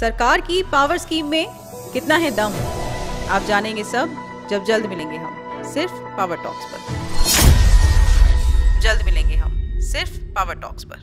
सरकार की power scheme में कितना है दम, आप जानेंगे सब जब जल्द मिलेंगे हम सिर्फ पावर टॉक्स पर।